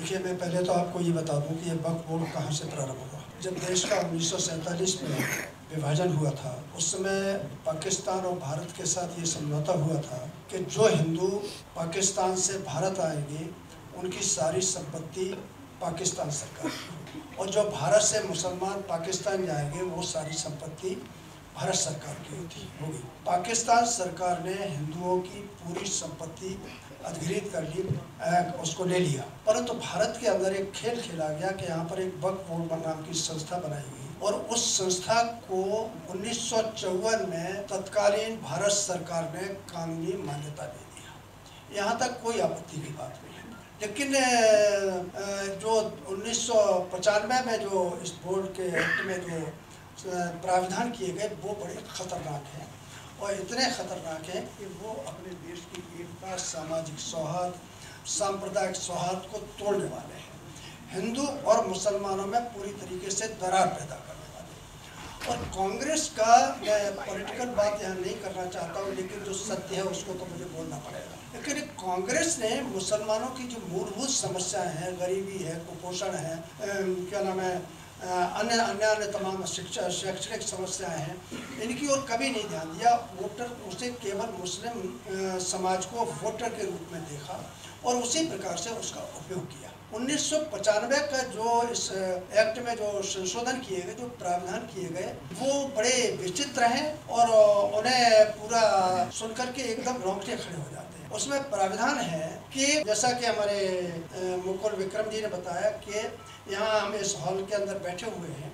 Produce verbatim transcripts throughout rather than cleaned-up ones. देखिए, मैं पहले तो आपको ये बता दूं कि ये वक्फ बोर्ड कहाँ से प्रारंभ हुआ। जब देश का उन्नीस सौ सैंतालीस में विभाजन हुआ था, उस समय पाकिस्तान और भारत के साथ ये समझौता हुआ था कि जो हिंदू पाकिस्तान से भारत आएंगे उनकी सारी संपत्ति पाकिस्तान सरकार, और जो भारत से मुसलमान पाकिस्तान जाएंगे वो सारी संपत्ति भारत सरकार की होती होगी। पाकिस्तान सरकार ने हिंदुओं की पूरी संपत्ति अधिग्रहित कर ली, उसको ले लिया। परंतु भारत के अंदर एक खेल खेला गया कि यहाँ पर एक वक्फ बोर्ड नाम की संस्था बनाई गई, और उस संस्था को उन्नीस सौ चौवन में तत्कालीन भारत सरकार ने कानूनी मान्यता दे दिया। यहाँ तक कोई आपत्ति की बात नहीं है। लेकिन जो उन्नीस सौ पचानवे में जो इस बोर्ड के एक्ट में जो प्रावधान किए गए वो बड़े खतरनाक हैं, और इतने खतरनाक हैं कि वो अपने देश की एकता, सामाजिक सौहार्द, सांप्रदायिक सौहार्द को तोड़ने वाले हैं, हिंदू और मुसलमानों में पूरी तरीके से दरार पैदा करने वाले हैं। और कांग्रेस का, मैं पॉलिटिकल बात यहाँ नहीं करना चाहता हूँ, लेकिन जो सत्य है उसको तो मुझे बोलना पड़ेगा। लेकिन कांग्रेस ने मुसलमानों की जो मूलभूत समस्याएँ हैं, गरीबी है, कुपोषण है, क्या नाम है, अन्य अन्य अन्य तमाम शिक्षा शैक्षणिक समस्याएं हैं, इनकी ओर कभी नहीं ध्यान दिया। वोटर उसे केवल मुस्लिम समाज को वोटर के रूप में देखा और उसी प्रकार से उसका उपयोग किया। उन्नीस सौ पचानवे का जो इस एक्ट में जो संशोधन किए गए, जो प्रावधान किए गए, वो बड़े विचित्र हैं और उन्हें पूरा सुनकर के एकदम रोंगटे खड़े हो जाते हैं। उसमें प्रावधान है कि जैसा कि हमारे मुकुल विक्रम जी ने बताया कि यहाँ हम इस हॉल के अंदर बैठे हुए हैं,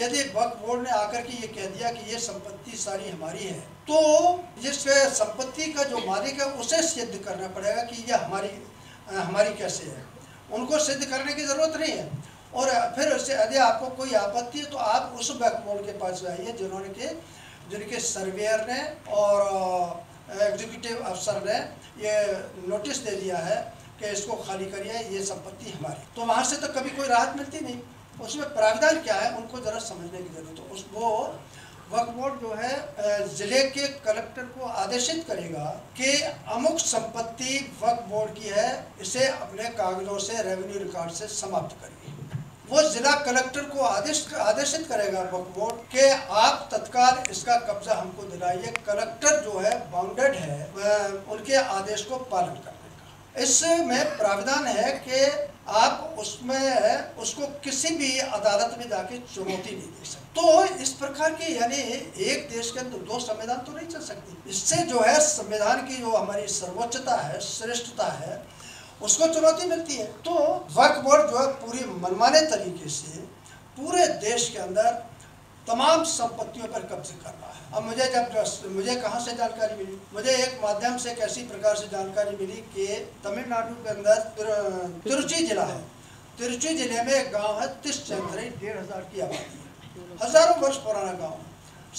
यदि वक्फ बोर्ड ने आकर के ये कह दिया कि ये संपत्ति सारी हमारी है, तो जिस संपत्ति का जो मालिक है उसे सिद्ध करना पड़ेगा कि ये हमारी हमारी कैसे है। उनको सिद्ध करने की ज़रूरत नहीं है। और फिर उससे यदि आपको कोई आपत्ति है तो आप उस वक्फ बोर्ड के पास जाइए जिन्होंने के जिनके सर्वेयर ने और एग्जीक्यूटिव अफसर ने ये नोटिस दे दिया है कि इसको खाली करिए, ये संपत्ति हमारी। तो वहाँ से तो कभी कोई राहत मिलती नहीं। उसमें प्रावधान क्या है उनको ज़रा समझने की जरूरत है। उस वो वक्फ बोर्ड जो है ज़िले के कलेक्टर को आदेशित करेगा कि अमुक संपत्ति वक्फ बोर्ड की है, इसे अपने कागजों से, रेवेन्यू रिकॉर्ड से समाप्त करिए। वो जिला कलेक्टर को आदेश आदेशित करेगा वक्फ बोर्ड के आप तत्काल इसका कब्जा हमको दिलाइए। कलेक्टर जो है बाउंडेड है उनके आदेश को पालन करने का। इसमें प्रावधान है कि आप उसमें उसको किसी भी अदालत में जाके चुनौती नहीं दे सकते। तो इस प्रकार के, यानी एक देश के अंदर दो संविधान तो नहीं चल सकती। इससे जो है संविधान की जो हमारी सर्वोच्चता है, श्रेष्ठता है, उसको चुनौती मिलती है। तो वक्फ बोर्ड जो है पूरी मनमाने तरीके से पूरे देश के अंदर तमाम संपत्तियों पर कब्जे कर रहा है। अब मुझे जब मुझे कहाँ से जानकारी मिली, मुझे एक माध्यम से कैसी प्रकार से जानकारी मिली कि तमिलनाडु के अंदर तिरुची जिला है, तिरुची जिले में एक गाँव है तिरुचंद्रई, डेढ़ हज़ार की आबादी है, हज़ारों वर्ष पुराना गाँव,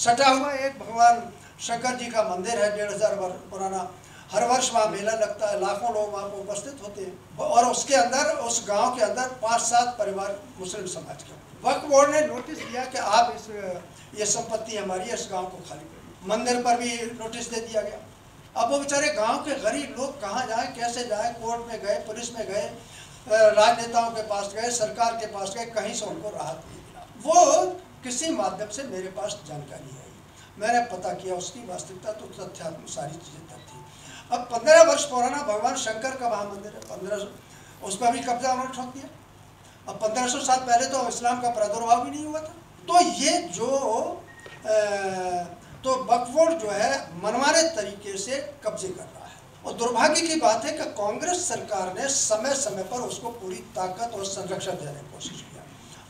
सटा हुआ एक भगवान शंकर जी का मंदिर है, डेढ़ हज़ार वर्ष पुराना। हर वर्ष वहाँ मेला लगता है, लाखों लोग वहाँ पर उपस्थित होते हैं, और उसके अंदर उस गांव के अंदर पाँच सात परिवार मुस्लिम समाज के। वक्फ बोर्ड ने नोटिस दिया कि आप इस ये संपत्ति हमारी, इस गांव को खाली करिए। मंदिर पर भी नोटिस दे दिया गया। अब वो बेचारे गांव के गरीब लोग कहाँ जाएं, कैसे जाएं, कोर्ट में गए, पुलिस में गए, राजनेताओं के पास गए, सरकार के पास गए, कहीं से उनको राहत नहीं मिला। वो किसी माध्यम से मेरे पास जानकारी आई, मैंने पता किया उसकी वास्तविकता, तो तथ्यात्मक सारी चीज़ें तक थी। अब पंद्रह वर्ष पुराना भगवान शंकर का वहाँ मंदिर है, पंद्रह उस पर भी कब्जा उन्होंने ठोक दिया। अब पंद्रह सौ साल पहले तो इस्लाम का प्रादुर्भाव भी नहीं हुआ था। तो ये जो ए, तो वक्फ बोर्ड जो है मनमाने तरीके से कब्जे कर रहा है। और दुर्भाग्य की बात है कि कांग्रेस सरकार ने समय समय पर उसको पूरी ताकत और संरक्षण देने की कोशिश किया।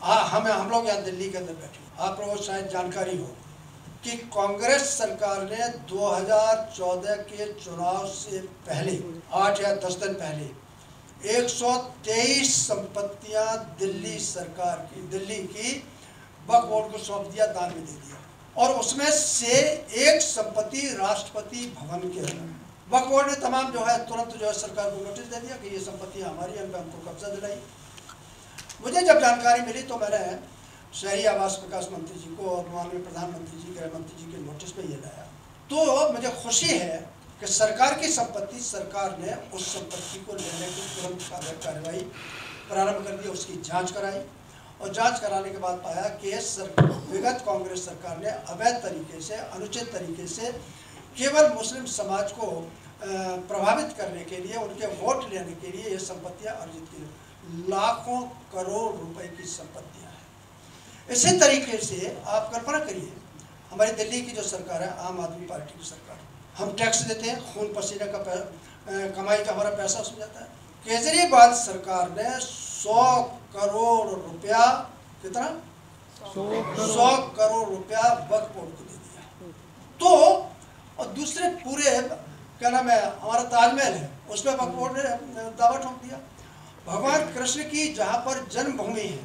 हाँ, हमें हम लोग यहाँ दिल्ली के अंदर बैठे, आप लोगों को शायद जानकारी हो कि कांग्रेस सरकार ने दो हज़ार चौदह के चुनाव से पहले आठ या दस दिन पहले एक सौ तेईस संपत्तियां दिल्ली सरकार की, दिल्ली की वक्फ बोर्ड को सौंप दिया, दान में दे दिया। और उसमें से एक संपत्ति राष्ट्रपति भवन के अंदर वक्फ बोर्ड ने तमाम जो है तुरंत जो है सरकार को नोटिस दे दिया कि ये संपत्ति हमारी, हमको कब्जा दिलाई। मुझे जब जानकारी मिली तो मैंने शहरी आवास विकास मंत्री जी को और माननीय प्रधानमंत्री जी, गृह मंत्री जी के नोटिस में ये लाया। तो मुझे खुशी है कि सरकार की संपत्ति, सरकार ने उस संपत्ति को लेने की तुरंत कार्रवाई प्रारंभ कर दिया, उसकी जांच कराई और जांच कराने के बाद पाया कि विगत कांग्रेस सरकार ने अवैध तरीके से, अनुचित तरीके से केवल मुस्लिम समाज को प्रभावित करने के लिए, उनके वोट लेने के लिए ये संपत्तियां अर्जित की। लाखों करोड़ रुपए की संपत्तियां हैं। इसी तरीके से आप कल्पना करिए, हमारी दिल्ली की जो सरकार है, आम आदमी पार्टी की सरकार, हम टैक्स देते हैं, खून पसीने का कमाई का हमारा पैसा उसमें जाता है। केजरीवाल सरकार ने सौ करोड़ रुपया, कितना सौ करोड़ रुपया वक्फ बोर्ड को दे दिया। तो और दूसरे पूरे क्या नाम है, हमारा ताजमहल है, उसमें वक्फ बोर्ड ने दावा ठोक दिया। भगवान कृष्ण की जहाँ पर जन्मभूमि है,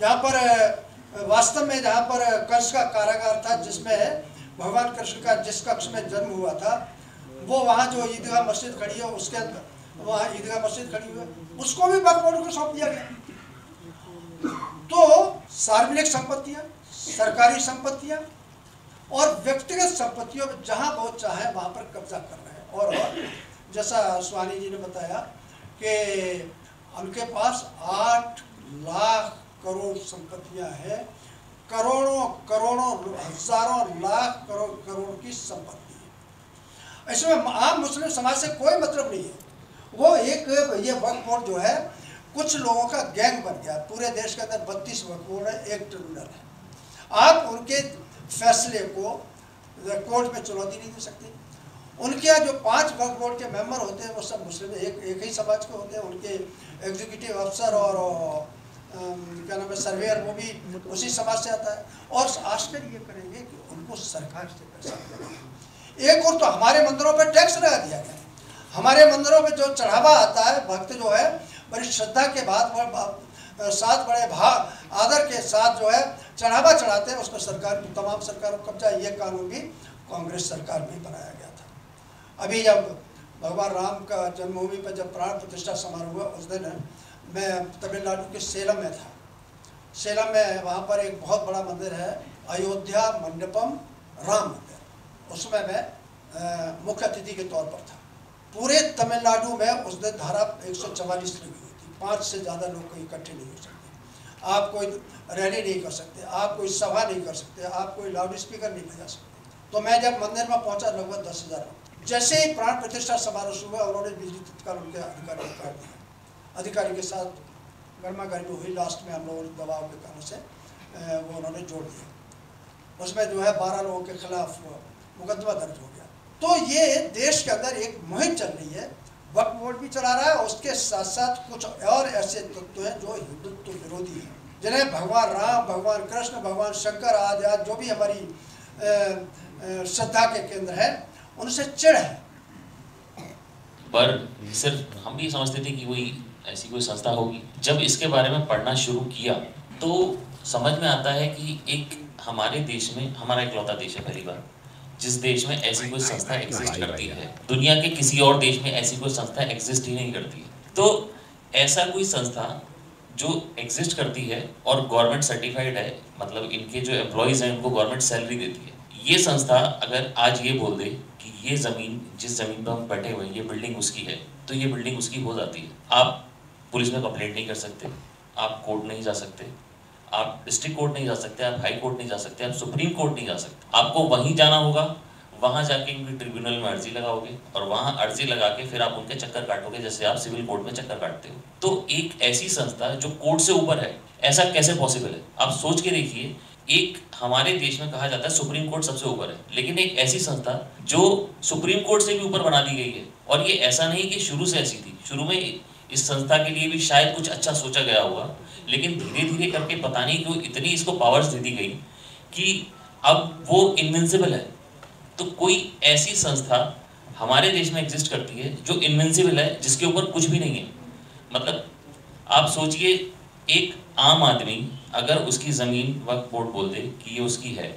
जहाँ पर वास्तव में जहाँ पर कंस का कारागार था, जिसमें भगवान कृष्ण का जिस कक्ष में जन्म हुआ था, वो वहाँ जो ईदगाह मस्जिद खड़ी है, उसके अंदर वहाँ ईदगाह मस्जिद खड़ी हुई है, उसको भी वक्फ बोर्ड को सौंप दिया गया। तो सार्वजनिक संपत्तियाँ, सरकारी संपत्तियाँ और व्यक्तिगत संपत्तियों में जहाँ बहुत चाहे वहाँ पर कब्जा कर रहे हैं। और, और जैसा स्वानी जी ने बताया कि उनके पास आठ लाख करोड़ संपत्तियाँ हैं, करोड़ों करोड़ों हजारों लाख करोड़ करोड़ की संपत्ति है। इसमें आम मुस्लिम समाज से कोई मतलब नहीं है। वो एक ये वक्फ बोर्ड जो है कुछ लोगों का गैंग बन गया। पूरे देश के अंदर बत्तीस वक्फ बोर्ड है, एक ट्रिब्यूनल है। आप उनके फैसले को कोर्ट में चुनौती नहीं दे सकते। उनके जो पांच वक्फ बोर्ड के मेंबर होते हैं वो सब मुस्लिम, एक एक ही समाज के होते हैं। उनके एग्जीक्यूटिव अफसर और क्या नाम है सर्वेयर, वो भी उसी समाज से आता है। और आश्चर्य ये करेंगे कि उनको सरकार से पैसा मिला। एक और तो हमारे मंदिरों पर टैक्स लगा दिया गया। हमारे मंदिरों में जो चढ़ावा आता है, भक्त जो है बड़ी श्रद्धा के बाद साथ बड़े भाव आदर के साथ जो है चढ़ावा चढ़ाते हैं, उसमें सरकार तमाम सरकारों को कब्जा। ये कानून भी कांग्रेस सरकार में बनाया गया था। अभी जब भगवान राम का जन्मभूमि पर जब प्राण प्रतिष्ठा समारोह हुआ, उस दिन मैं तमिलनाडु के सेलम में था। सेलम में वहाँ पर एक बहुत बड़ा मंदिर है, अयोध्या मंडपम राम मंदिर, उसमें मैं मुख्य अतिथि के तौर पर था। पूरे तमिलनाडु में उस दिन धारा एक सौ चवालीस लगी हुई थी। पाँच से ज़्यादा लोग कोई इकट्ठे नहीं हो सकते, आप कोई रैली नहीं कर सकते, आप कोई सभा नहीं कर सकते, आप कोई लाउड स्पीकर नहीं बजा सकते। तो मैं जब मंदिर में पहुंचा, लगभग दस हज़ार लोग। जैसे ही प्राण प्रतिष्ठा समारोह शुरू हुआ, उन्होंने बिजली तत्काल उनके अधिकारी को काट दिया। अधिकारी के साथ गर्मा गर्मी हुई। लास्ट में हम लोगों ने दबाव के कारण से वो उन्होंने जोड़ दिया। उसमें जो है बारह लोगों के खिलाफ मुकदमा दर्ज हो गया। तो ये देश के अंदर एक मुहिम चल रही है, वक्फ बोर्ड भी चला रहा है, उसके साथ साथ कुछ और ऐसे तत्व हैं जो हिंदुत्व विरोधी हैं, जिन्हें भगवान राम, भगवान कृष्ण, भगवान शंकर आदि आदि जो भी हमारी श्रद्धा के केंद्र है, उनसे चिढ़ है। पर सिर्फ हम भी समझते थे कि कोई ऐसी कोई संस्था होगी। जब इसके बारे में पढ़ना शुरू किया तो समझ में आता है कि एक हमारे देश में, हमारा इकलौता देश है पहली बार जिस देश में ऐसी कोई संस्था एग्जिस्ट करती है। दुनिया के किसी और देश में ऐसी कोई संस्था एग्जिस्ट ही नहीं करती है। तो ऐसा कोई संस्था जो एग्जिस्ट करती है और गवर्नमेंट सर्टिफाइड है, मतलब इनके जो एम्प्लॉयज़ हैं उनको गवर्नमेंट सैलरी देती है, ये संस्था अगर आज ये बोल दे कि ये ज़मीन, जिस ज़मीन पर हम बैठे हुए हैं, ये बिल्डिंग उसकी है, तो ये बिल्डिंग उसकी हो जाती है। आप पुलिस में कंप्लेंट नहीं कर सकते, आप कोर्ट नहीं जा सकते, आप डिस्ट्रिक्ट कोर्ट नहीं जा सकते, आप हाई कोर्ट नहीं जा सकते, आप सुप्रीम कोर्ट नहीं जा सकते। आपको वहीं जाना होगा, वहाँ जाके इनकी ट्रिब्यूनल में अर्जी लगाओगे और वहाँ अर्जी लगा के फिर आप उनके चक्कर काटोगे, जैसे आप सिविल कोर्ट में चक्कर काटते हो। तो एक ऐसी संस्था जो कोर्ट से ऊपर है, ऐसा कैसे पॉसिबल है? आप सोच के देखिए। एक हमारे देश में कहा जाता है सुप्रीम कोर्ट सबसे ऊपर है, लेकिन एक ऐसी संस्था जो सुप्रीम कोर्ट से भी ऊपर बना दी गई है। और ये ऐसा नहीं कि शुरू से ऐसी थी, शुरू में इस संस्था के लिए भी शायद कुछ अच्छा सोचा गया होगा, लेकिन धीरे धीरे करके पता नहीं क्यों इतनी इसको पावर्स दे दी गई कि अब वो इनविंसिबल है। तो कोई ऐसी संस्था हमारे देश में एग्जिस्ट करती है जो इनविंसिबल है, जिसके ऊपर कुछ भी नहीं है। मतलब आप सोचिए, एक आम आदमी अगर उसकी ज़मीन वक्फ बोर्ड बोल दे कि ये उसकी है,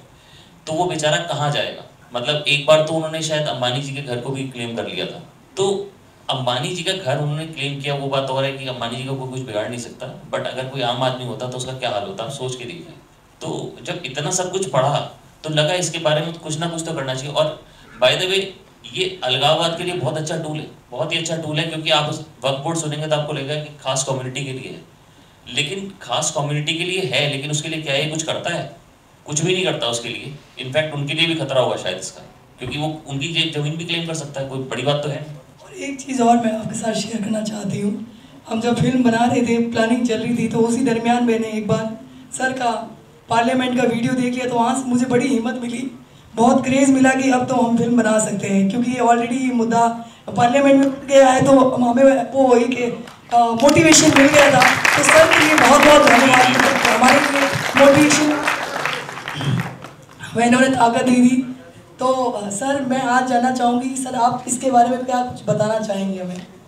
तो वो बेचारा कहाँ जाएगा? मतलब एक बार तो उन्होंने शायद अंबानी जी के घर को भी क्लेम कर लिया था। तो अंबानी जी का घर उन्होंने क्लेम किया, वो बात और है कि अंबानी जी का कोई कुछ बिगाड़ नहीं सकता, बट अगर कोई आम आदमी होता तो उसका क्या हाल होता, आप सोच के देखिए। तो जब इतना सब कुछ पढ़ा तो लगा इसके बारे में कुछ ना कुछ तो करना चाहिए। और बाय द वे ये अलगाववाद के लिए बहुत अच्छा टूल है, बहुत ही अच्छा टूल है, क्योंकि आप उस वक्फ बोर्ड सुनेंगे तो आपको लगेगा कि खास कम्युनिटी के लिए है। लेकिन खास कम्युनिटी के लिए है, लेकिन उसके लिए क्या है, कुछ करता है? कुछ भी नहीं करता उसके लिए। इनफैक्ट उनके लिए भी खतरा होगा शायद इसका, क्योंकि वो उनकी जमीन भी क्लेम कर सकता है, कोई बड़ी बात तो है। और एक चीज़ और मैं आपके साथ शेयर करना चाहती हूँ, हम जब फिल्म बना रहे थे, प्लानिंग चल रही थी, तो उसी दरमियान मैंने एक बार सर का पार्लियामेंट का वीडियो देख लिया, तो वहाँ से मुझे बड़ी हिम्मत मिली, बहुत क्रेज़ मिला कि अब तो हम फिल्म बना सकते हैं, क्योंकि ऑलरेडी ये मुद्दा पार्लियामेंट में गया है, तो हमें वो वही के मोटिवेशन मिल गया था। तो सर के लिए बहुत बहुत धन्यवाद, हमारे लिए मोटिवेशन उन्होंने ताकत दी थी। तो सर मैं आज जानना चाहूँगी, सर आप इसके बारे में क्या कुछ बताना चाहेंगे हमें?